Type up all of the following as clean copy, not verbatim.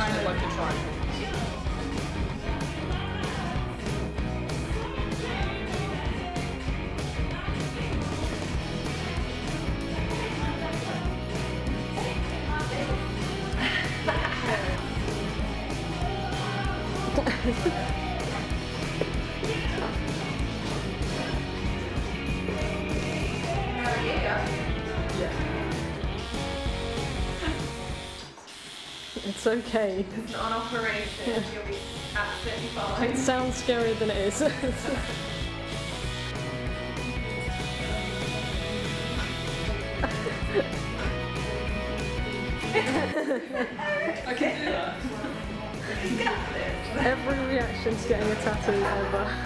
kind of like the triangle. It's okay. It's not an operation, yeah. You'll be absolutely fine. It sounds scarier than it is. I can do that. Every reaction to getting a tattoo ever.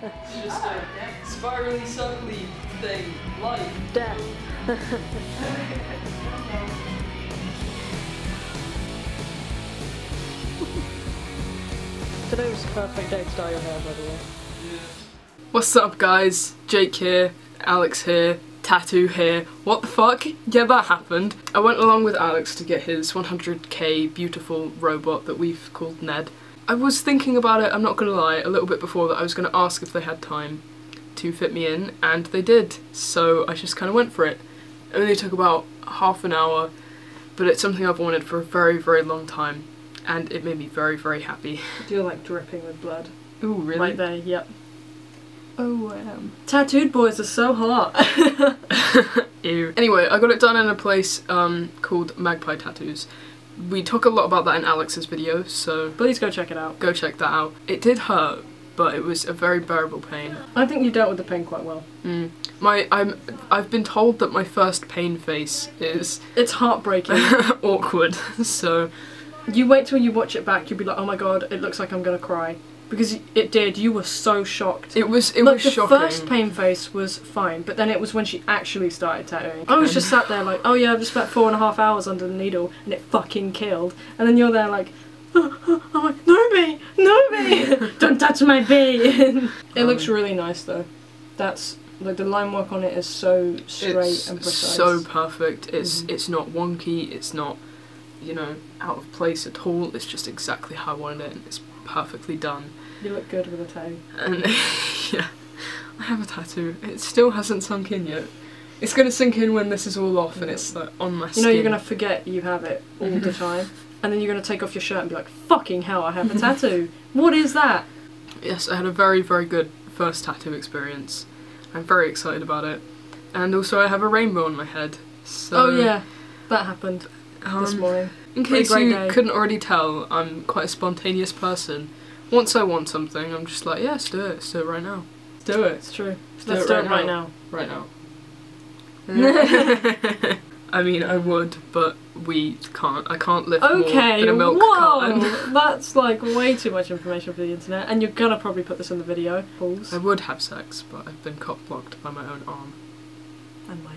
It's just a spirally circly thing, life. Death. Today was the perfect day to dye your hair, by the way. What's up, guys? Jake here, Alex here, Tattoo here. What the fuck? Yeah, that happened. I went along with Alex to get his 100k beautiful robot that we've called Ned. I was thinking about it, I'm not gonna lie, a little bit before that I was gonna ask if they had time to fit me in, and they did, so I just kind of went for it. It only took about half an hour, but it's something I've wanted for a very, very long time, and it made me very, very happy. I feel like dripping with blood. Ooh, really? Right there, yep. Oh, I am. Tattooed boys are so hot! Ew. Anyway, I got it done in a place called Magpie Tattoos. We talk a lot about that in Alex's video, so please go check it out. Go check that out. It did hurt, but it was a very bearable pain. I think you dealt with the pain quite well. Mm. I've been told that my first pain face is... It's heartbreaking. Awkward, so... You wait till you watch it back, you'll be like, oh my god, it looks like I'm gonna cry. Because it did, you were so shocked. It was shocking. The first pain face was fine, but then it was when she actually started tattooing. I was just sat there like, oh yeah, I've just spent 4.5 hours under the needle and it fucking killed. And then you're there like, I'm like, no bee, no bee, don't touch my bee. It looks really nice though. That's, like the line work on it is so straight and precise. It's so perfect, it's not wonky, it's not, you know, out of place at all. It's just exactly how I wanted it and it's perfectly done. You look good with a tattoo. And yeah, I have a tattoo. It still hasn't sunk in yet. It's going to sink in when this is all off and it's like on my skin. You know you're going to forget you have it all the time, and then you're going to take off your shirt and be like, fucking hell, I have a tattoo. What is that? Yes, I had a very, very good first tattoo experience. I'm very excited about it. And also I have a rainbow on my head. So oh yeah, that happened this morning. In case you couldn't already tell, I'm quite a spontaneous person. Once I want something, I'm just like, yeah, let's do it right now. Let's do it. It's true. Let's do it right now. Right now. I mean, I would, but we can't. I can't lift more than a milk carton. That's like way too much information for the internet, and you're gonna probably put this in the video. Balls. I would have sex, but I've been cock-blocked by my own arm. And mine.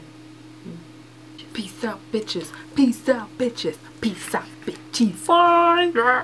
Peace out, bitches. Peace out, bitches. Peace out, bitches. Bye!